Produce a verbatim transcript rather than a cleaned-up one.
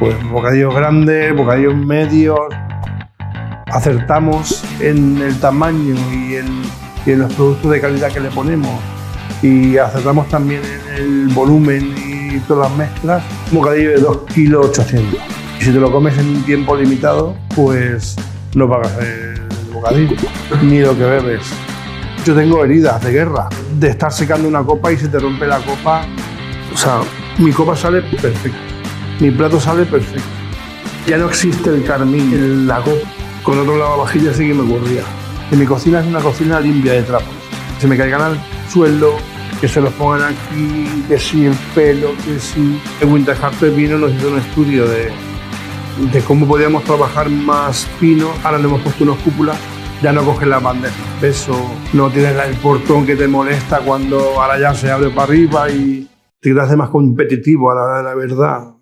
pues bocadillos grandes, bocadillos medios, acertamos en el tamaño y en, y en los productos de calidad que le ponemos, y acertamos también en el volumen y todas las mezclas. Un bocadillo de dos kilos ochocientos. Y si te lo comes en un tiempo limitado, pues no pagas el bocadillo ni lo que bebes. Yo tengo heridas de guerra, de estar secando una copa y se te rompe la copa. O sea, mi copa sale perfecta, mi plato sale perfecto. Ya no existe el carmín en la copa. Con otro lavavajillas sí que me ocurría. Y mi cocina es una cocina limpia de trapos. Que se me caigan al suelo, que se los pongan aquí, que si el pelo, que si... En Winterhalter vino, nos hizo un estudio de, de cómo podíamos trabajar más fino. Ahora le hemos puesto unas cúpulas. Ya no coges las bandejas, peso, no tienes el portón que te molesta cuando ahora ya se abre para arriba y te quedas más competitivo a la hora de la verdad.